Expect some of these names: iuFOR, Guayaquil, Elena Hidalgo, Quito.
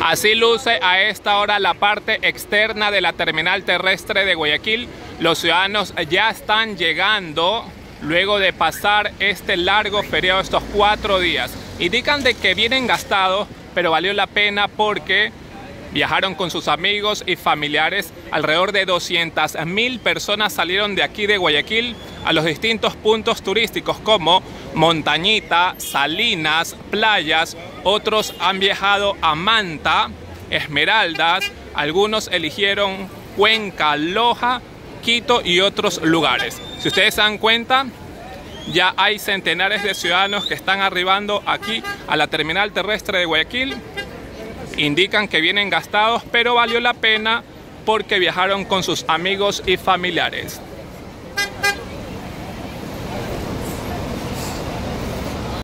Así luce a esta hora la parte externa de la terminal terrestre de Guayaquil. Los ciudadanos ya están llegando luego de pasar este largo feriado, estos 4 días. Indican de que vienen gastados, pero valió la pena porque viajaron con sus amigos y familiares. Alrededor de 200.000 personas salieron de aquí de Guayaquil a los distintos puntos turísticos como Montañita, Salinas, playas. Otros han viajado a Manta, Esmeraldas. Algunos eligieron Cuenca, Loja, Quito y otros lugares. Si ustedes se dan cuenta, ya hay centenares de ciudadanos que están arribando aquí a la terminal terrestre de Guayaquil. Indican que vienen gastados, pero valió la pena porque viajaron con sus amigos y familiares.